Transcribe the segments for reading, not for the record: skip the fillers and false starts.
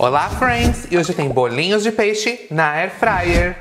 Olá, friends! E hoje tem bolinhos de peixe na Air Fryer.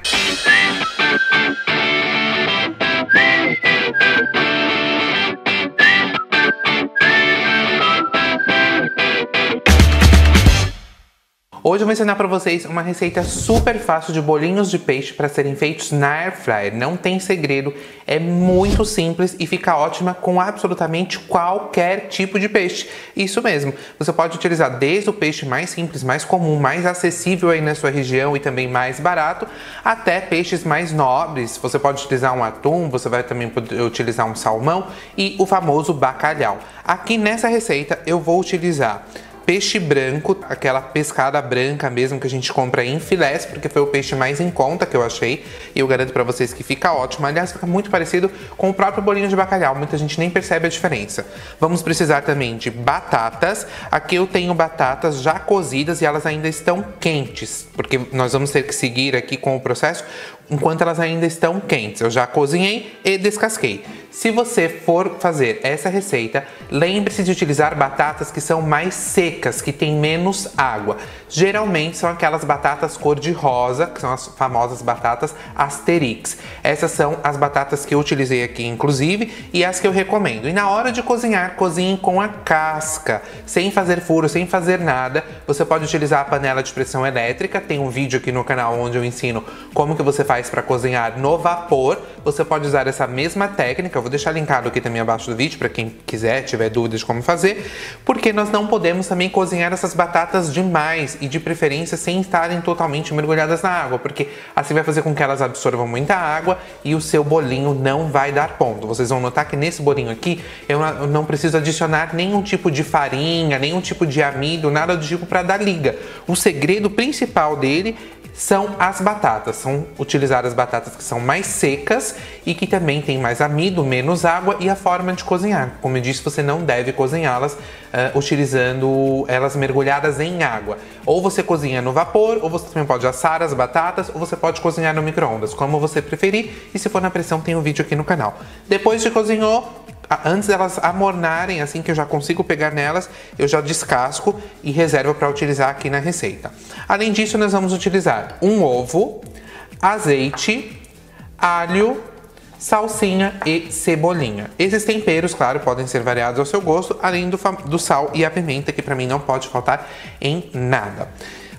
Hoje eu vou ensinar pra vocês uma receita super fácil de bolinhos de peixe para serem feitos na Air Fryer. Não tem segredo, é muito simples e fica ótima com absolutamente qualquer tipo de peixe. Isso mesmo, você pode utilizar desde o peixe mais simples, mais comum, mais acessível aí na sua região e também mais barato, até peixes mais nobres. Você pode utilizar um atum, você vai também poder utilizar um salmão e o famoso bacalhau. Aqui nessa receita eu vou utilizar peixe branco, aquela pescada branca mesmo que a gente compra em filés, porque foi o peixe mais em conta que eu achei e eu garanto pra vocês que fica ótimo. Aliás, fica muito parecido com o próprio bolinho de bacalhau, muita gente nem percebe a diferença. Vamos precisar também de batatas. Aqui eu tenho batatas já cozidas e elas ainda estão quentes, porque nós vamos ter que seguir aqui com o processo enquanto elas ainda estão quentes. Eu já cozinhei e descasquei. Se você for fazer essa receita, lembre-se de utilizar batatas que são mais secas, que têm menos água. Geralmente são aquelas batatas cor de rosa, que são as famosas batatas Asterix. Essas são as batatas que eu utilizei aqui, inclusive, e as que eu recomendo. E na hora de cozinhar, cozinhe com a casca, sem fazer furo, sem fazer nada. Você pode utilizar a panela de pressão elétrica. Tem um vídeo aqui no canal onde eu ensino como que você faz para cozinhar no vapor. Você pode usar essa mesma técnica, eu vou deixar linkado aqui também abaixo do vídeo para quem quiser, tiver dúvidas de como fazer, porque nós não podemos também cozinhar essas batatas demais e de preferência sem estarem totalmente mergulhadas na água, porque assim vai fazer com que elas absorvam muita água e o seu bolinho não vai dar ponto. Vocês vão notar que nesse bolinho aqui eu não preciso adicionar nenhum tipo de farinha, nenhum tipo de amido, nada do tipo para dar liga. O segredo principal dele são as batatas, são utilizar as batatas que são mais secas e que também tem mais amido, menos água e a forma de cozinhar. Como eu disse, você não deve cozinhá-las utilizando elas mergulhadas em água. Ou você cozinha no vapor, ou você também pode assar as batatas, ou você pode cozinhar no micro-ondas, como você preferir. E se for na pressão, tem um vídeo aqui no canal. Depois de cozinhou, antes delas amornarem, assim que eu já consigo pegar nelas, eu já descasco e reservo para utilizar aqui na receita. Além disso, nós vamos utilizar um ovo, azeite, alho, salsinha e cebolinha. Esses temperos, claro, podem ser variados ao seu gosto, além do sal e a pimenta, que para mim não pode faltar em nada.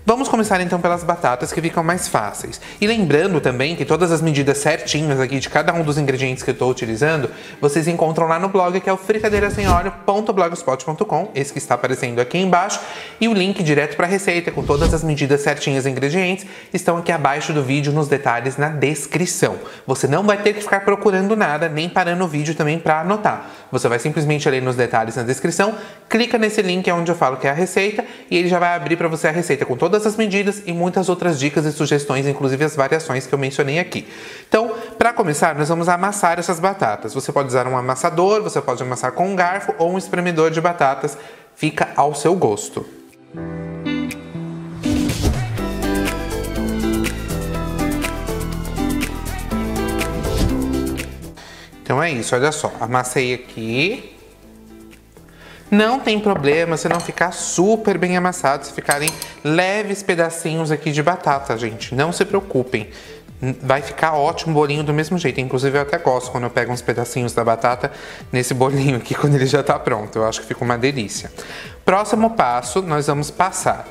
Vamos começar então pelas batatas, que ficam mais fáceis. E lembrando também que todas as medidas certinhas aqui de cada um dos ingredientes que eu estou utilizando, vocês encontram lá no blog, que é o fritadeirasemoleo.blogspot.com, esse que está aparecendo aqui embaixo, e o link direto para a receita com todas as medidas certinhas e ingredientes estão aqui abaixo do vídeo, nos detalhes, na descrição. Você não vai ter que ficar procurando nada, nem parando o vídeo também para anotar. Você vai simplesmente ali nos detalhes, na descrição, clica nesse link onde eu falo que é a receita e ele já vai abrir para você a receita com todas essas medidas e muitas outras dicas e sugestões, inclusive as variações que eu mencionei aqui. Então, para começar, nós vamos amassar essas batatas. Você pode usar um amassador, você pode amassar com um garfo ou um espremedor de batatas, fica ao seu gosto. Então é isso, olha só, amassei aqui. Não tem problema se não ficar super bem amassado, se ficarem leves pedacinhos aqui de batata, gente. Não se preocupem, vai ficar ótimo o bolinho do mesmo jeito. Inclusive eu até gosto quando eu pego uns pedacinhos da batata nesse bolinho aqui, quando ele já tá pronto. Eu acho que fica uma delícia. Próximo passo, nós vamos passar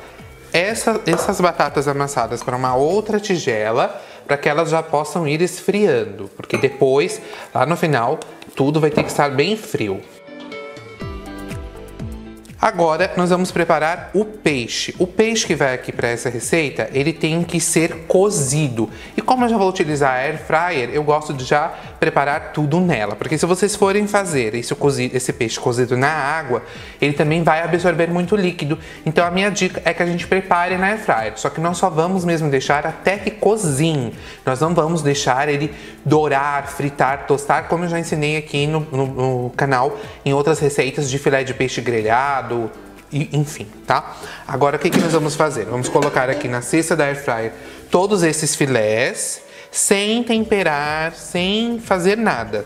essas batatas amassadas para uma outra tigela, para que elas já possam ir esfriando, porque depois, lá no final, tudo vai ter que estar bem frio. Agora nós vamos preparar o peixe. O peixe que vai aqui para essa receita, ele tem que ser cozido. E como eu já vou utilizar a Air Fryer, eu gosto de já preparar tudo nela. Porque se vocês forem fazer esse peixe cozido na água, ele também vai absorver muito líquido. Então a minha dica é que a gente prepare na Air Fryer. Só que nós só vamos mesmo deixar até que cozinhe. Nós não vamos deixar ele dourar, fritar, tostar, como eu já ensinei aqui no canal, em outras receitas de filé de peixe grelhado, e enfim, tá? Agora o que nós vamos fazer? Vamos colocar aqui na cesta da Air Fryer todos esses filés, sem temperar, sem fazer nada.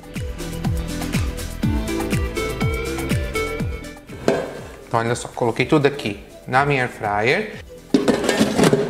Então olha só, coloquei tudo aqui na minha Air Fryer.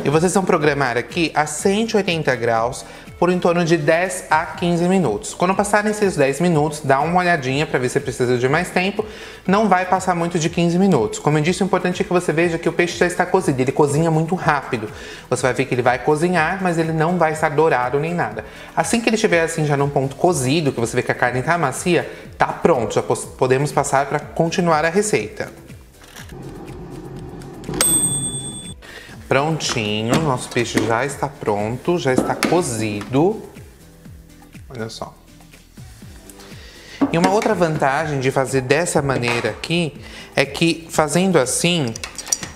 E vocês vão programar aqui a 180 graus por em torno de 10 a 15 minutos. Quando passarem esses 10 minutos, dá uma olhadinha para ver se precisa de mais tempo. Não vai passar muito de 15 minutos. Como eu disse, o importante é que você veja que o peixe já está cozido. Ele cozinha muito rápido. Você vai ver que ele vai cozinhar, mas ele não vai estar dourado nem nada. Assim que ele estiver assim já num ponto cozido, que você vê que a carne está macia, tá pronto. Já podemos passar para continuar a receita. Prontinho, nosso peixe já está pronto, já está cozido. Olha só. E uma outra vantagem de fazer dessa maneira aqui é que, fazendo assim,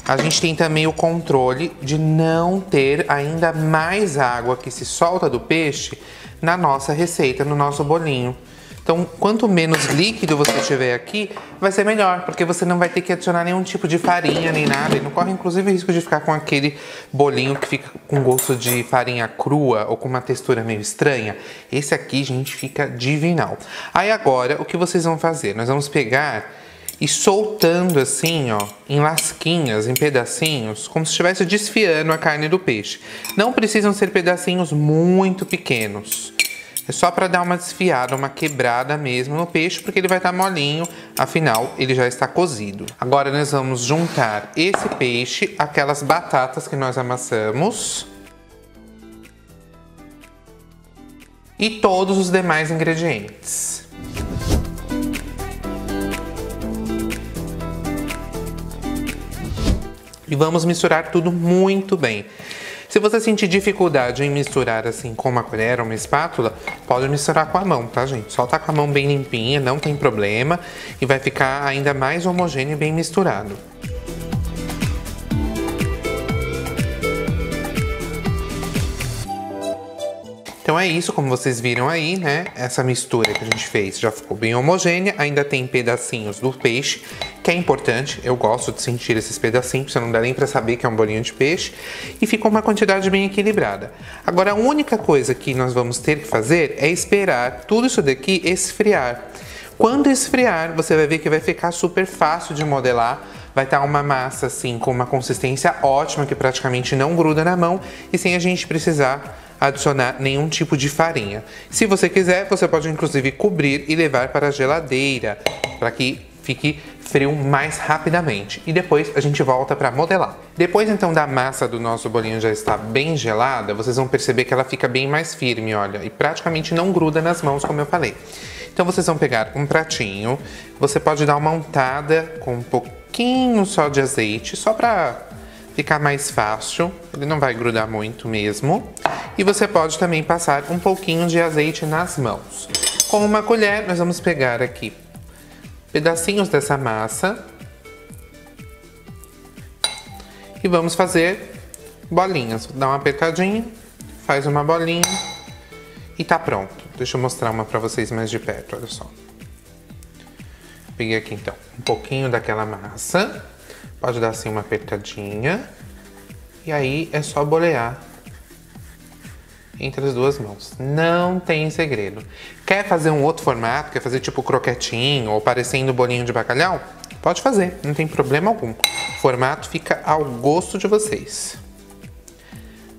a gente tem também o controle de não ter ainda mais água que se solta do peixe na nossa receita, no nosso bolinho. Então, quanto menos líquido você tiver aqui, vai ser melhor, porque você não vai ter que adicionar nenhum tipo de farinha, nem nada. E não corre, inclusive, o risco de ficar com aquele bolinho que fica com gosto de farinha crua ou com uma textura meio estranha. Esse aqui, gente, fica divinal. Aí agora, o que vocês vão fazer? Nós vamos pegar e soltando assim, ó, em lasquinhas, em pedacinhos, como se estivesse desfiando a carne do peixe. Não precisam ser pedacinhos muito pequenos. É só para dar uma desfiada, uma quebrada mesmo no peixe, porque ele vai estar molinho, afinal ele já está cozido. Agora nós vamos juntar esse peixe àquelas batatas que nós amassamos e todos os demais ingredientes. E vamos misturar tudo muito bem. Se você sentir dificuldade em misturar assim com uma colher ou uma espátula, pode misturar com a mão, tá, gente? Só tá com a mão bem limpinha, não tem problema, e vai ficar ainda mais homogêneo e bem misturado. Então é isso, como vocês viram aí, né? Essa mistura que a gente fez já ficou bem homogênea, ainda tem pedacinhos do peixe, que é importante, eu gosto de sentir esses pedacinhos, você não dá nem pra saber que é um bolinho de peixe, e ficou uma quantidade bem equilibrada. Agora a única coisa que nós vamos ter que fazer é esperar tudo isso daqui esfriar. Quando esfriar, você vai ver que vai ficar super fácil de modelar. Vai estar uma massa assim com uma consistência ótima, que praticamente não gruda na mão e sem a gente precisar adicionar nenhum tipo de farinha. Se você quiser, você pode inclusive cobrir e levar para a geladeira, para que fique frio mais rapidamente. E depois a gente volta para modelar. Depois então da massa do nosso bolinho já está bem gelada, vocês vão perceber que ela fica bem mais firme, olha. E praticamente não gruda nas mãos, como eu falei. Então vocês vão pegar um pratinho, você pode dar uma untada com um pouquinho só de azeite, só para ficar mais fácil, ele não vai grudar muito mesmo. E você pode também passar um pouquinho de azeite nas mãos. Com uma colher, nós vamos pegar aqui pedacinhos dessa massa e vamos fazer bolinhas. Dá uma apertadinha, faz uma bolinha e tá pronto. Deixa eu mostrar uma pra vocês mais de perto, olha só. Peguei aqui então um pouquinho daquela massa, pode dar assim uma apertadinha, e aí é só bolear entre as duas mãos. Não tem segredo. Quer fazer um outro formato, quer fazer tipo croquetinho ou parecendo bolinho de bacalhau? Pode fazer, não tem problema algum. O formato fica ao gosto de vocês.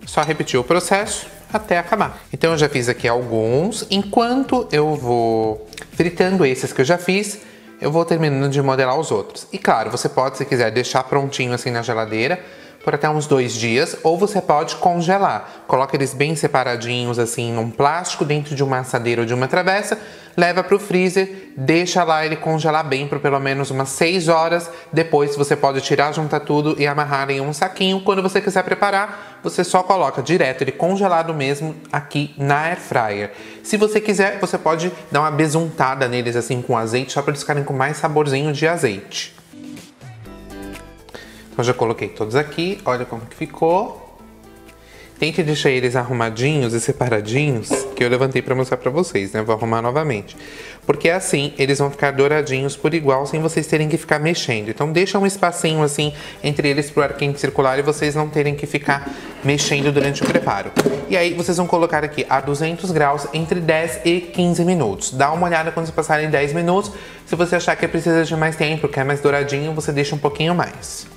Só repetir o processo até acabar. Então eu já fiz aqui alguns. Enquanto eu vou fritando esses que eu já fiz, eu vou terminando de modelar os outros. E claro, você pode, se quiser, deixar prontinho assim na geladeira por até uns 2 dias, ou você pode congelar. Coloca eles bem separadinhos assim num plástico dentro de uma assadeira ou de uma travessa, leva para o freezer, deixa lá ele congelar bem por pelo menos umas 6 horas. Depois você pode tirar, juntar tudo e amarrar em um saquinho. Quando você quiser preparar, você só coloca direto ele congelado mesmo aqui na Air Fryer. Se você quiser, você pode dar uma besuntada neles assim com azeite, só para eles ficarem com mais saborzinho de azeite. Eu já coloquei todos aqui, olha como que ficou. Tente deixar eles arrumadinhos e separadinhos, que eu levantei pra mostrar pra vocês, né? Vou arrumar novamente. Porque assim, eles vão ficar douradinhos por igual, sem vocês terem que ficar mexendo. Então deixa um espacinho assim, entre eles pro ar quente circular e vocês não terem que ficar mexendo durante o preparo. E aí, vocês vão colocar aqui a 200 graus entre 10 e 15 minutos. Dá uma olhada quando vocês passarem 10 minutos. Se você achar que precisa de mais tempo, quer mais douradinho, você deixa um pouquinho mais.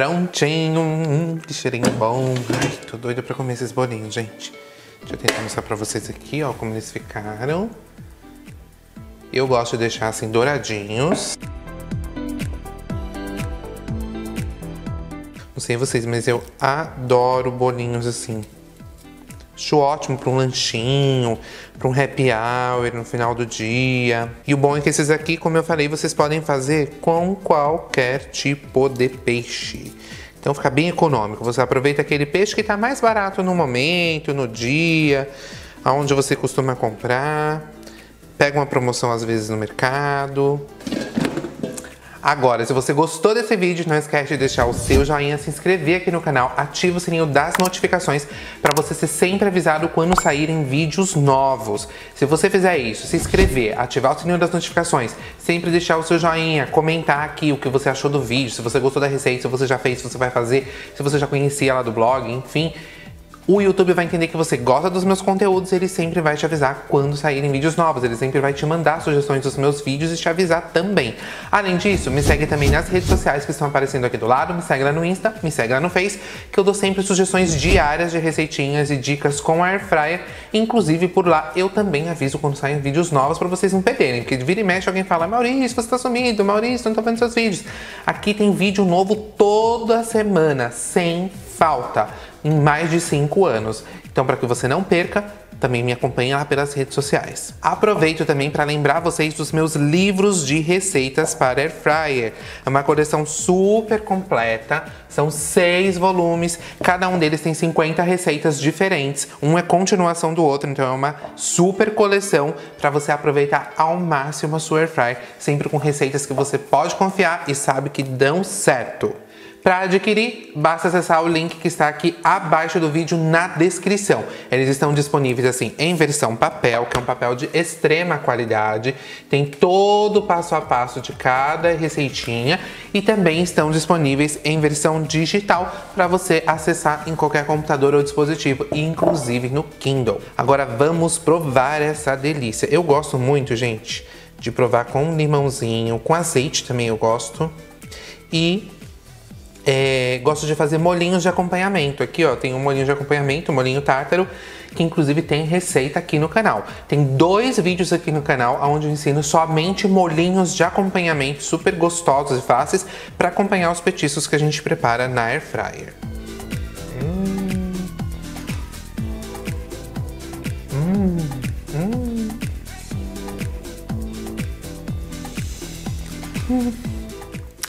Prontinho, que cheirinho bom. Ai, tô doida pra comer esses bolinhos, gente. Deixa eu tentar mostrar pra vocês aqui, ó, como eles ficaram. Eu gosto de deixar assim, douradinhos. Não sei vocês, mas eu adoro bolinhos assim. Acho ótimo pra um lanchinho, pra um happy hour no final do dia. E o bom é que esses aqui, como eu falei, vocês podem fazer com qualquer tipo de peixe. Então fica bem econômico. Você aproveita aquele peixe que tá mais barato no momento, no dia, aonde você costuma comprar. Pega uma promoção às vezes no mercado. Agora, se você gostou desse vídeo, não esquece de deixar o seu joinha, se inscrever aqui no canal, ativa o sininho das notificações para você ser sempre avisado quando saírem vídeos novos. Se você fizer isso, se inscrever, ativar o sininho das notificações, sempre deixar o seu joinha, comentar aqui o que você achou do vídeo, se você gostou da receita, se você já fez, se você vai fazer, se você já conhecia lá do blog, enfim. O YouTube vai entender que você gosta dos meus conteúdos, ele sempre vai te avisar quando saírem vídeos novos, ele sempre vai te mandar sugestões dos meus vídeos e te avisar também. Além disso, me segue também nas redes sociais que estão aparecendo aqui do lado, me segue lá no Insta, me segue lá no Face, que eu dou sempre sugestões diárias de receitinhas e dicas com Air Fryer. Inclusive, por lá, eu também aviso quando saem vídeos novos pra vocês não perderem, porque vira e mexe alguém fala, Maurício, você tá sumido, Maurício, não tô vendo seus vídeos. Aqui tem vídeo novo toda semana, sem falta, em mais de 5 anos. Então, para que você não perca, também me acompanhe lá pelas redes sociais. Aproveito também para lembrar vocês dos meus livros de receitas para Air Fryer. É uma coleção super completa, são 6 volumes, cada um deles tem 50 receitas diferentes, um é continuação do outro, então é uma super coleção para você aproveitar ao máximo a sua Air Fryer, sempre com receitas que você pode confiar e sabe que dão certo. Para adquirir, basta acessar o link que está aqui abaixo do vídeo na descrição. Eles estão disponíveis assim em versão papel, que é um papel de extrema qualidade. Tem todo o passo a passo de cada receitinha. E também estão disponíveis em versão digital para você acessar em qualquer computador ou dispositivo, inclusive no Kindle. Agora vamos provar essa delícia. Eu gosto muito, gente, de provar com limãozinho, com azeite também eu gosto. E... gosto de fazer molinhos de acompanhamento. Aqui, ó, tem um molinho de acompanhamento, um molinho tártaro, que inclusive tem receita aqui no canal. Tem 2 vídeos aqui no canal onde eu ensino somente molinhos de acompanhamento super gostosos e fáceis para acompanhar os petiscos que a gente prepara na Air Fryer.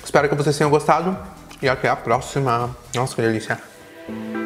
Espero que vocês tenham gostado. E até a próxima. Nossa, que delícia.